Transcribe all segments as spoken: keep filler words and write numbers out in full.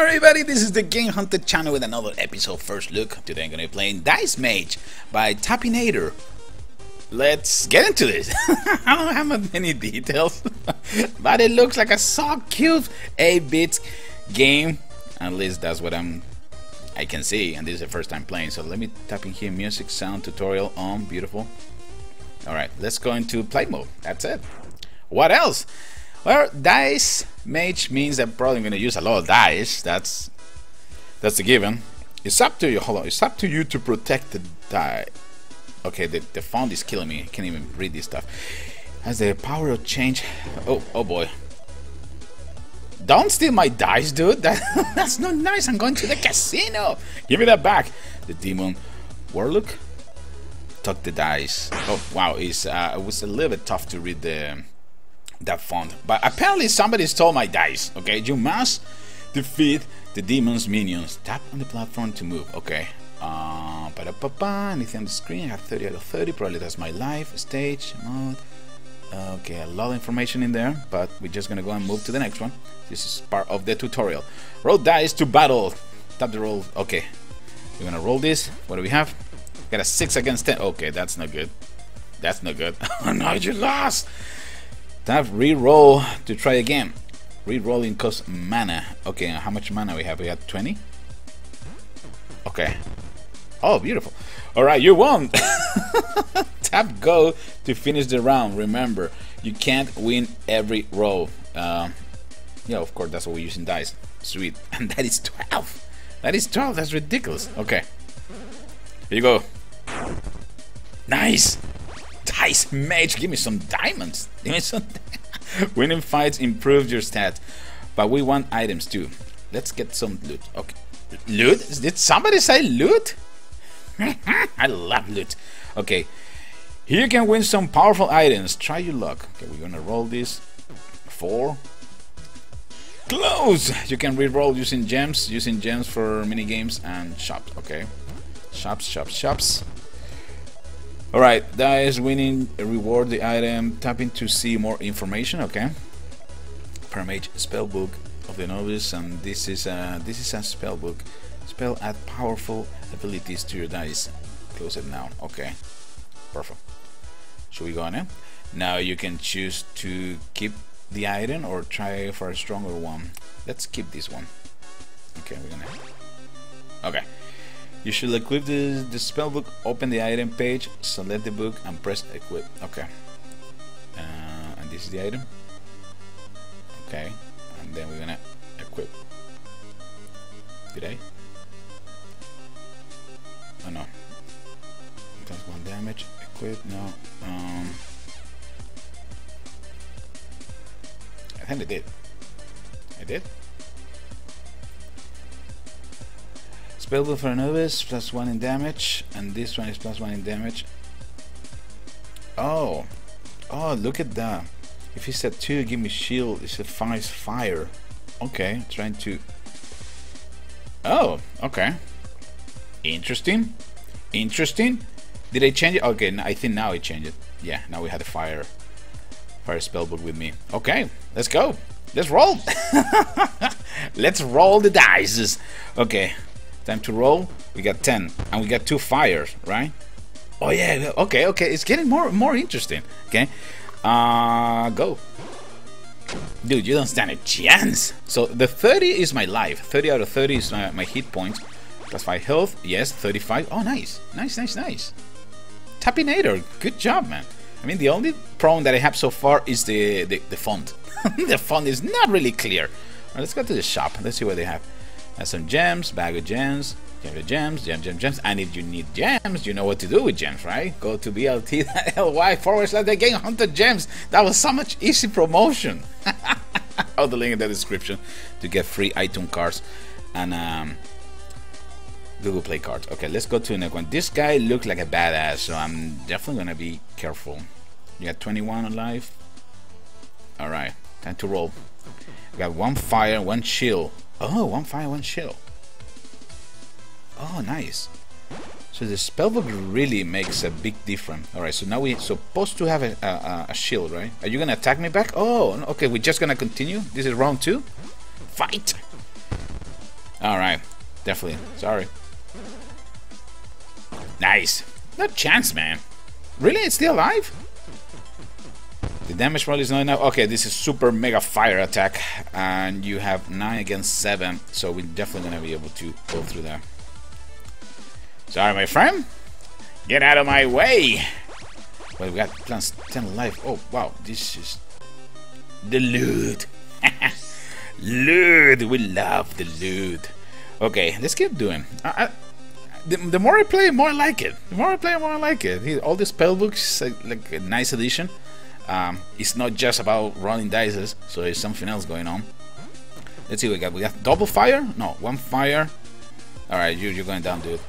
Hello everybody, this is the Game Hunter channel with another episode First Look. Today I'm going to be playing Dice Mage by Tapinator. Let's get into this. I don't have that many details, but it looks like a so cute eight bit game. At least that's what I'm, I can see, and this is the first time playing. So let me tap in here, music, sound, tutorial on, beautiful. Alright, let's go into play mode, that's it. What else? Well, Dice Mage means I'm probably gonna use a lot of dice. That's that's a given. It's up to you. Hold on. It's up to you to protect the die. Okay, the the font is killing me. I can't even read this stuff. Has the power of change. Oh, oh boy. Don't steal my dice, dude. That, that's not nice. I'm going to the casino. Give me that back. The demon warlock. Tuck the dice. Oh wow, it's uh, it was a little bit tough to read the. That font, but apparently somebody stole my dice. Okay, you must defeat the demon's minions. Tap on the platform to move. Okay, uh, ba -da -ba -ba. Anything on the screen. I have thirty out of thirty. Probably that's my life stage mode. Okay, a lot of information in there, but we're just gonna go and move to the next one. This is part of the tutorial. Roll dice to battle. Tap the roll. Okay, we're gonna roll this. What do we have? We got a six against ten. Okay, that's not good. That's not good. Oh no, you lost. Tap re-roll to try again. Re-rolling costs mana. Okay, how much mana we have? We have twenty. Okay. Oh, beautiful. All right, you won. Tap go to finish the round. Remember, you can't win every roll. Uh, yeah, of course, that's what we're using dice. Sweet. And that is twelve. That is twelve. That's ridiculous. Okay. Here you go. Nice. Dice Mage, give me some diamonds. Give me some. Winning fights improves your stats, but we want items too. Let's get some loot. Okay, loot? Did somebody say loot? I love loot. Okay, here you can win some powerful items. Try your luck. Okay, we're gonna roll this. Four. Close. You can re-roll using gems, using gems for mini games and shops. Okay, shops, shops, shops. Alright, dice winning reward the item, tapping to see more information, okay. Paramage spellbook of the novice, and this is a, this is a spellbook. Spell add powerful abilities to your dice. Close it now, okay. Perfect. Should we go on it? Now you can choose to keep the item or try for a stronger one. Let's keep this one. Okay, we're gonna... Okay. You should equip the, the spellbook, open the item page, select the book and press equip. Okay. Uh, and this is the item. Okay. And then we're gonna equip. Did I? Oh no. Does one damage. Equip, no. Um, I think I did. I did? Spellbook for a novice, plus one in damage, and this one is plus one in damage. Oh, oh, look at that. If he said two, give me shield, it's a five fire. Okay, trying to. Oh, okay. Interesting. Interesting. Did I change it? Okay, I think now I changed it. Yeah, now we had a fire, fire spellbook with me. Okay, let's go. Let's roll. Let's roll the dice. Okay. Time to roll. We got ten, and we got two fires, right? Oh yeah. Okay, okay. It's getting more, more interesting. Okay. Uh, go, dude. You don't stand a chance. So the thirty is my life. thirty out of thirty is my, my hit points. Plus five health. Yes, thirty-five. Oh, nice, nice, nice, nice. Tapinator. Good job, man. I mean, the only problem that I have so far is the the, the font. The font is not really clear. All right, let's go to the shop. Let's see what they have. Some gems, bag of gems, gem of gems, gem, gem, gems. And if you need gems, you know what to do with gems, right? Go to b l t dot l y forward slash the game hunter gems. That was so much easy promotion. I'll the link in the description to get free iTunes cards and um, Google Play cards. Okay, let's go to the next one. This guy looks like a badass, so I'm definitely gonna be careful. You got twenty-one alive. All right, time to roll. We got one fire, one shield. Oh, one fire, one shield. Oh, nice. So the spellbook really makes a big difference. All right, so now we're supposed to have a, a, a shield, right? Are you gonna attack me back? Oh, okay. We're just gonna continue. This is round two. Fight. Alright. Definitely. Sorry. Nice. No chance, man. Really? It's still alive? The damage probably is not enough. Okay, this is super mega fire attack. And you have nine against seven. So we're definitely going to be able to go through that. Sorry, my friend. Get out of my way. Well, we got plus ten life. Oh, wow. This is... the loot. Loot. We love the loot. Okay, let's keep doing. I, I, the, the more I play, the more I like it. The more I play, the more I like it. All the spellbooks, like, like a nice addition. Um, it's not just about rolling dice, so there's something else going on. Let's see what we got. We got double fire? No, one fire. Alright, you, you're going down, dude.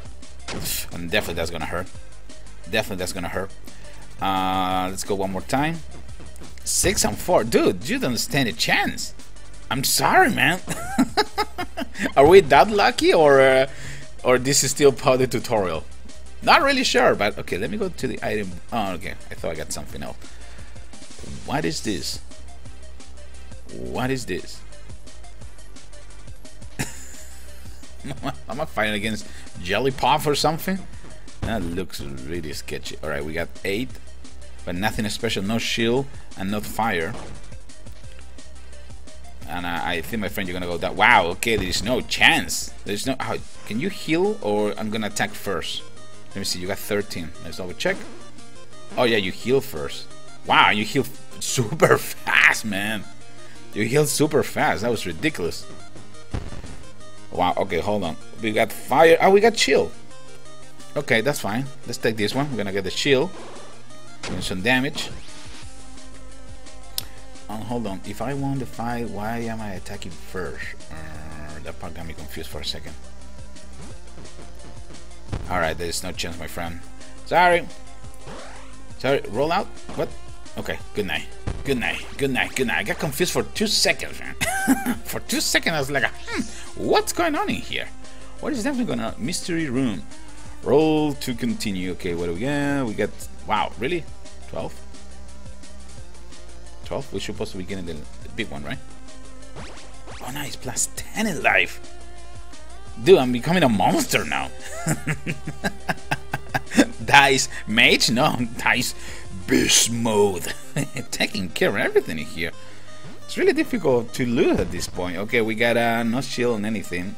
And definitely that's gonna hurt. Definitely that's gonna hurt. Uh, let's go one more time. Six and four. Dude, you don't stand a chance. I'm sorry, man. Are we that lucky, or uh, or this is still part of the tutorial? Not really sure, but okay, let me go to the item. Oh, okay, I thought I got something else. What is this? What is this? Am I fighting against Jelly Puff or something? That looks really sketchy. Alright, we got eight, but nothing special, no shield and no fire. And uh, I think, my friend, you're gonna go down. Wow, okay, there's no chance. There's no... how, can you heal, or I'm gonna attack first? Let me see, you got thirteen. Let's double check. Oh yeah, you heal first. Wow, you heal super fast, man. You heal super fast. That was ridiculous. Wow, okay, hold on. We got fire. Oh, we got shield. Okay, that's fine. Let's take this one. We're gonna get the shield. Doing some damage. Oh, hold on, if I want to fight, why am I attacking first? Uh, that part got me confused for a second. Alright, there's no chance, my friend. Sorry. Sorry, roll out? What? Okay, good night. Good night, good night, good night. I got confused for two seconds, man. For two seconds, I was like, hmm, what's going on in here? What is definitely going on? Mystery room. Roll to continue. Okay, what do we got? We got, wow, really? twelve? twelve? We're supposed to be getting the, the big one, right? Oh, nice. Plus ten in life. Dude, I'm becoming a monster now. Dice Mage? No, Dice Beast Mode. Taking care of everything in here. It's really difficult to lose at this point. Okay, we got uh, no shield on anything.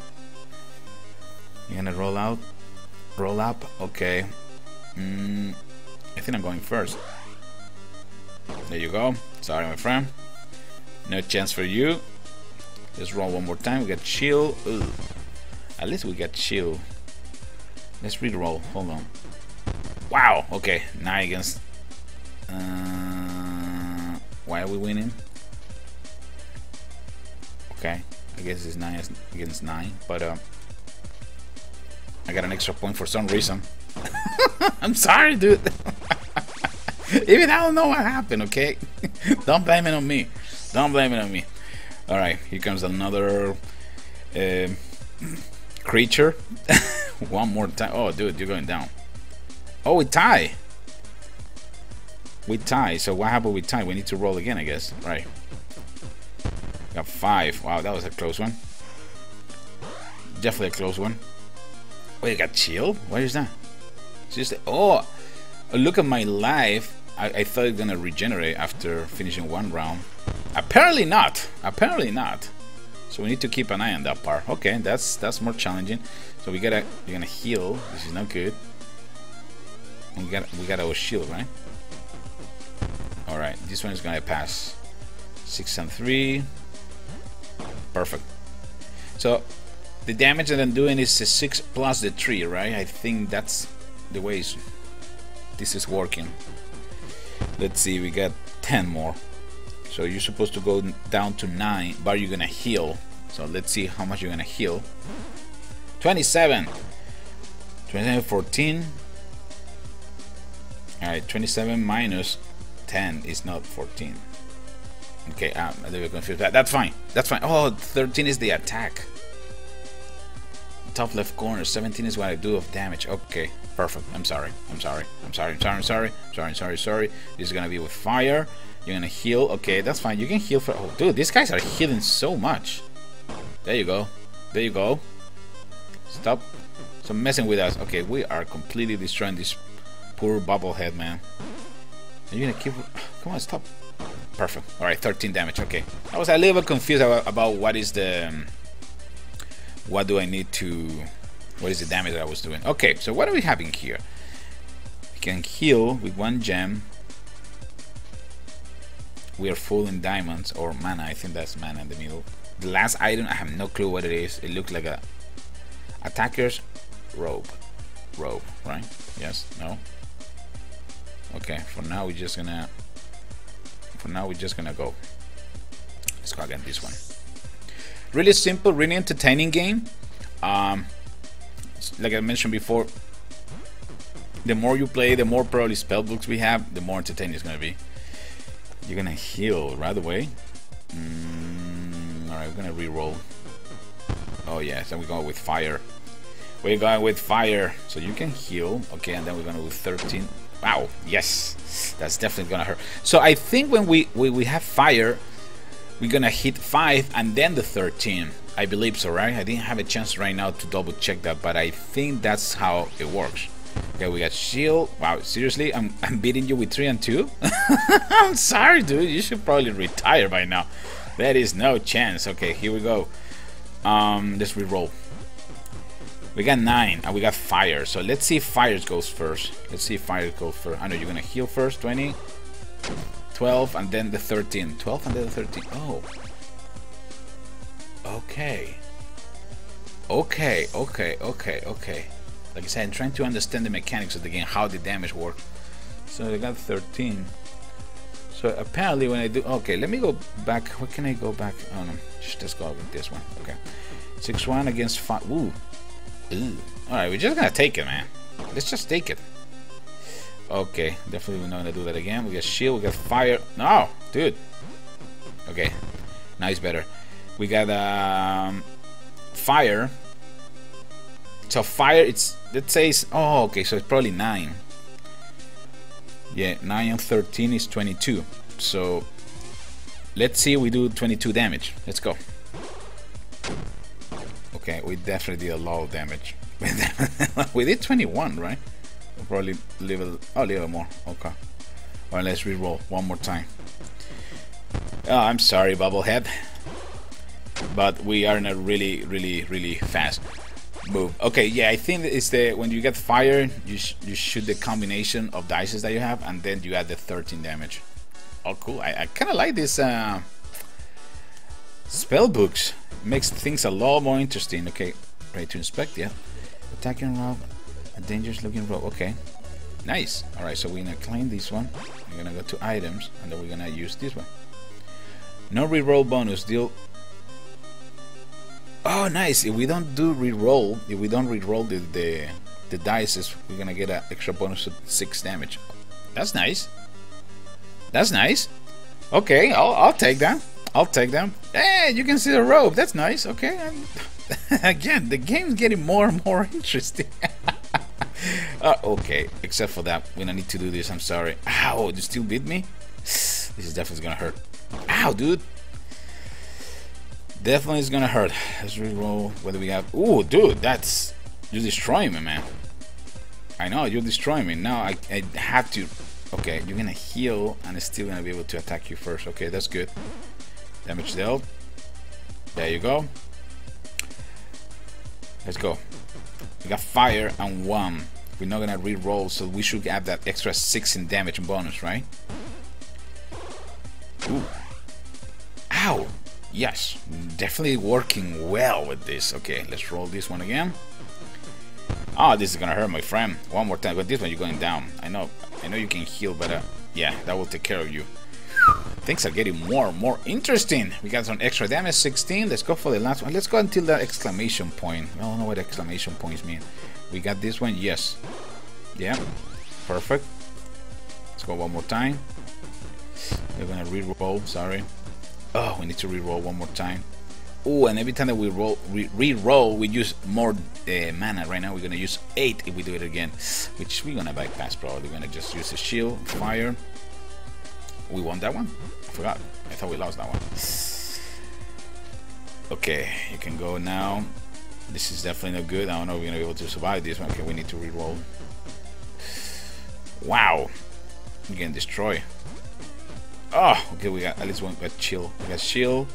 You're gonna roll out? Roll up? Okay. Mm, I think I'm going first. There you go. Sorry, my friend. No chance for you. Let's roll one more time. We got shield. Ugh. At least we got shield. Let's reroll. Hold on. Wow. Okay. Nine against. Uh, why are we winning? Okay. I guess it's nine against nine. But uh, I got an extra point for some reason. I'm sorry, dude. Even I don't know what happened, okay? Don't blame it on me. Don't blame it on me. Alright, here comes another uh, creature. One more time. Oh, dude, you're going down. Oh, we tie. We tie. So what happened with tie? We need to roll again, I guess. Right. Got five. Wow, that was a close one. Definitely a close one. Wait, you got shield? What is that? It's just... oh! Look at my life. I, I thought it's gonna regenerate after finishing one round. Apparently not. Apparently not. So we need to keep an eye on that part. Okay, that's that's more challenging. So we gotta you're gonna heal. This is not good. We got we got our shield, right? All right. This one is gonna pass. Six and three. Perfect. So the damage that I'm doing is the six plus the three, right? I think that's the way it's. This is working. Let's see, we got ten more. So you're supposed to go down to nine, but you're gonna heal. So let's see how much you're gonna heal. twenty-seven. twenty-seven, fourteen. Alright, twenty-seven minus ten is not fourteen. Okay, I'm a little bit confused. That's fine. That's fine. Oh, thirteen is the attack. Top left corner, seventeen is what I do of damage. Okay, perfect. I'm sorry. I'm sorry. I'm sorry. I'm sorry. I'm sorry. I'm sorry. I'm sorry. Sorry. This is gonna be with fire. You're gonna heal. Okay, that's fine. You can heal for. Oh, dude, these guys are healing so much. There you go. There you go. Stop. Stop messing with us. Okay, we are completely destroying this poor Bubblehead, man. Are you gonna keep... Come on, stop. Perfect. Alright, thirteen damage. Okay. I was a little bit confused about, about what is the... Um, what do I need to... What is the damage that I was doing? Okay, so what are we having here? We can heal with one gem. We are full in diamonds or mana. I think that's mana in the middle. The last item, I have no clue what it is. It looks like a... Attacker's robe. Robe, right? Yes? No? Okay, for now we're just gonna... For now we're just gonna go. Let's go again, this one. Really simple, really entertaining game. Um... Like I mentioned before, the more you play, the more probably spellbooks we have, the more entertaining it's gonna be. You're gonna heal right away. Mm, Alright, we're gonna reroll. Oh yeah, so we're going with fire. We're going with fire. So you can heal. Okay, and then we're gonna do thirteen. Wow, yes. That's definitely gonna hurt. So I think when we, we, we have fire, we're gonna hit five and then the thirteen. I believe so, right? I didn't have a chance right now to double check that, but I think that's how it works. Okay, we got shield. Wow, seriously, I'm, I'm beating you with three and two? I'm sorry, dude. You should probably retire by now. There is no chance. Okay, here we go. Um, let's reroll. We got nine, and we got fire. So let's see if fire goes first. Let's see if fire goes first. I know you're going to heal first. twenty, twelve, and then the thirteen. twelve, and then the thirteen. Oh. Okay, okay, okay, okay, okay. Like I said, I'm trying to understand the mechanics of the game, how the damage works. So I got thirteen. So apparently when I do... Okay, let me go back. What can I go back on? Oh, no. Just go with this one. Okay. six one against five. Ooh. Ooh. Alright, we're just gonna take it, man. Let's just take it. Okay, definitely we're not gonna do that again. We got shield, we got fire. No, dude. Okay, now it's better. We got um, fire. So fire, it's let's say it's, oh okay, so it's probably nine. Yeah, nine and thirteen is twenty-two. So let's see, we do twenty-two damage. Let's go. Okay, we definitely did a lot of damage. We did twenty-one, right? We'll probably level a little more. Okay. Alright, let's reroll one more time. Oh, I'm sorry, Bubblehead. But we are in a really, really, really fast move. Okay, yeah, I think it's the when you get fire, you sh you shoot the combination of dices that you have, and then you add the thirteen damage. Oh, cool! I, I kind of like this uh, spell books. Makes things a lot more interesting. Okay, ready to inspect? Yeah, attacking rope, a dangerous-looking rope. Okay, nice. All right, so we're gonna claim this one. We're gonna go to items, and then we're gonna use this one. No reroll bonus deal. Oh, nice! If we don't do reroll, if we don't reroll the the, the dice, we're gonna get an extra bonus of six damage. That's nice. That's nice. Okay, I'll I'll take that. I'll take them. Hey, you can see the rope. That's nice. Okay. Again, the game's getting more and more interesting. uh, okay, except for that, we don't need to do this. I'm sorry. Ow! You still beat me? This is definitely gonna hurt. Ow, dude. Definitely is gonna hurt. Let's reroll. What do we have? Ooh, dude, that's... You're destroying me, man. I know, you're destroying me. Now I, I have to... Okay, you're gonna heal and I'm still gonna be able to attack you first. Okay, that's good. Damage dealt. There you go. Let's go. We got fire and one. We're not gonna reroll, so we should have that extra six in damage and bonus, right? Ooh. Ow! Yes, definitely working well with this. Okay, let's roll this one again. Oh, this is gonna hurt, my friend. One more time, but this one you're going down. I know, I know you can heal, but uh, yeah, that will take care of you. Things are getting more and more interesting. We got some extra damage, sixteen. Let's go for the last one. Let's go until that exclamation point. I don't know what exclamation points mean. We got this one, yes. Yeah, perfect. Let's go one more time. We're gonna re-roll, sorry. Oh, we need to reroll one more time. Oh, and every time that we roll, re reroll, we use more uh, mana. Right now, we're gonna use eight if we do it again, which we're gonna bypass probably. We're gonna just use a shield, fire. We won that one? I forgot. I thought we lost that one. Okay, you can go now. This is definitely no good. I don't know if we're gonna be able to survive this one. Okay, we need to reroll. Wow, you can destroy. Oh, okay, we got at least one. We got chill. We got chill.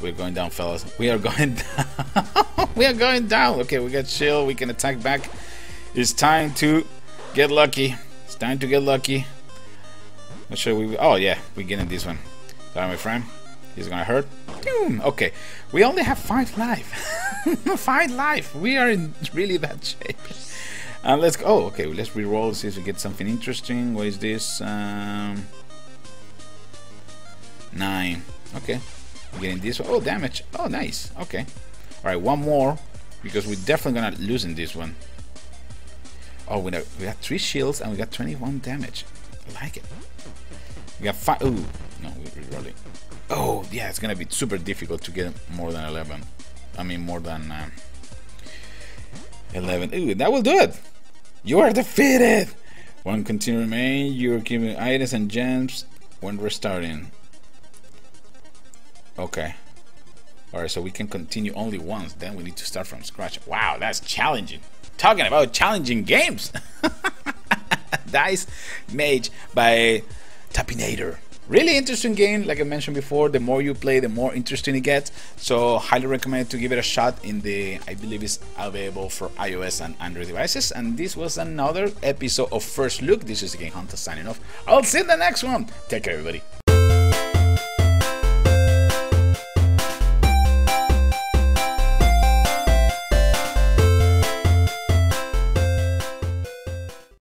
We're going down, fellas. We are going down. We are going down. Okay, we got chill. We can attack back. It's time to get lucky. It's time to get lucky. Not sure we. Oh yeah, we're getting this one. Sorry, my friend. He's gonna hurt. Okay, we only have five life. Five life. We are in really bad shape. And uh, let's go. Oh, okay, let's reroll. See if we get something interesting. What is this? Um, nine. Okay. Getting this one. Oh, damage. Oh, nice. Okay. All right, one more because we're definitely gonna lose in this one. Oh, we got we got three shields and we got twenty-one damage. I like it. We got five. Ooh, no, we're rerolling. Oh, yeah, it's gonna be super difficult to get more than eleven. I mean, more than uh, eleven. Ooh, that will do it. You are defeated. One continue remain. You're keeping items and gems when restarting. Okay, all right, so we can continue only once, then we need to start from scratch. Wow, that's challenging. Talking about challenging games. Dice Mage by Tapinator, really interesting game. Like I mentioned before, the more you play, the more interesting it gets, so highly recommend to give it a shot. In the I believe it's available for iOS and Android devices. And this was another episode of First Look. This is TheGameHuntah signing off. I'll see you in the next one. Take care, everybody.